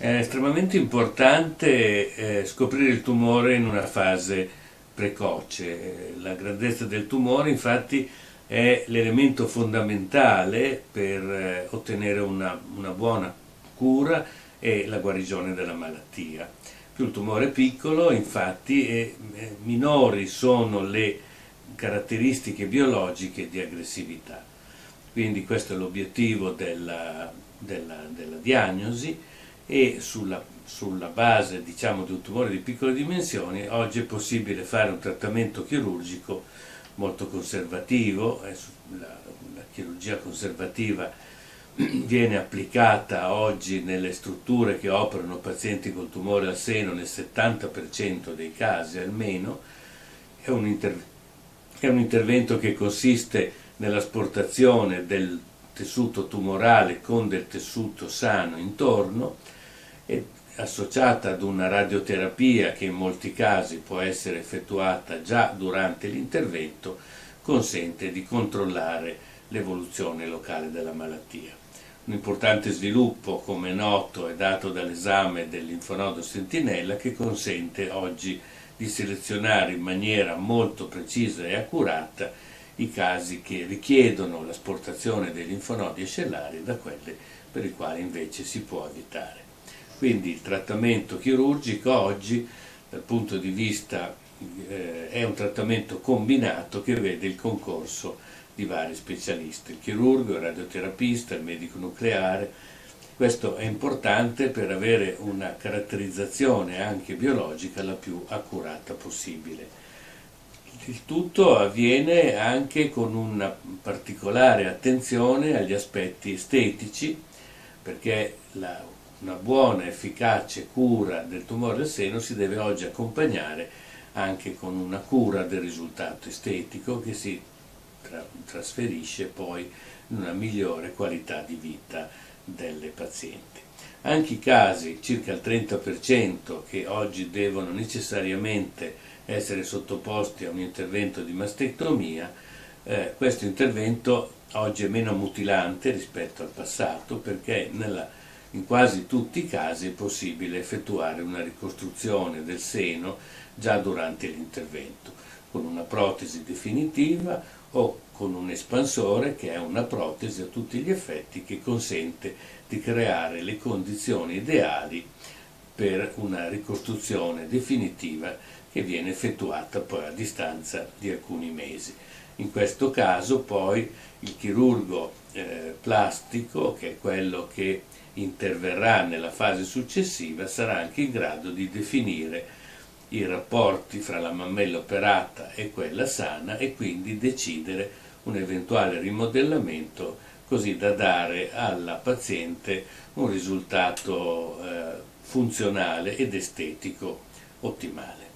È estremamente importante scoprire il tumore in una fase precoce. La grandezza del tumore infatti è l'elemento fondamentale per ottenere una buona cura e la guarigione della malattia. Più il tumore è piccolo, infatti, minori sono le caratteristiche biologiche di aggressività. Quindi questo è l'obiettivo della diagnosi, e sulla base, diciamo, di un tumore di piccole dimensioni oggi è possibile fare un trattamento chirurgico molto conservativo. La chirurgia conservativa viene applicata oggi nelle strutture che operano pazienti col tumore al seno nel 70% dei casi almeno. È un intervento che consiste nell'asportazione del tessuto tumorale con del tessuto sano intorno, associata ad una radioterapia che in molti casi può essere effettuata già durante l'intervento, consente di controllare l'evoluzione locale della malattia. Un importante sviluppo, come è noto, è dato dall'esame del linfonodo sentinella, che consente oggi di selezionare in maniera molto precisa e accurata i casi che richiedono l'asportazione dei linfonodi ascellari da quelli per i quali invece si può evitare. Quindi il trattamento chirurgico oggi, dal punto di vista, è un trattamento combinato che vede il concorso di vari specialisti, il chirurgo, il radioterapista, il medico nucleare. Questo è importante per avere una caratterizzazione anche biologica la più accurata possibile. Il tutto avviene anche con una particolare attenzione agli aspetti estetici, perché una buona e efficace cura del tumore al seno si deve oggi accompagnare anche con una cura del risultato estetico, che si trasferisce poi in una migliore qualità di vita delle pazienti. Anche i casi, circa il 30%, che oggi devono necessariamente essere sottoposti a un intervento di mastectomia, questo intervento oggi è meno mutilante rispetto al passato, perché in quasi tutti i casi è possibile effettuare una ricostruzione del seno già durante l'intervento, con una protesi definitiva o con un espansore che è una protesi a tutti gli effetti, che consente di creare le condizioni ideali per una ricostruzione definitiva che viene effettuata poi a distanza di alcuni mesi. In questo caso poi il chirurgo plastico, che è quello che interverrà nella fase successiva, sarà anche in grado di definire i rapporti fra la mammella operata e quella sana, e quindi decidere un eventuale rimodellamento, così da dare alla paziente un risultato funzionale ed estetico ottimale.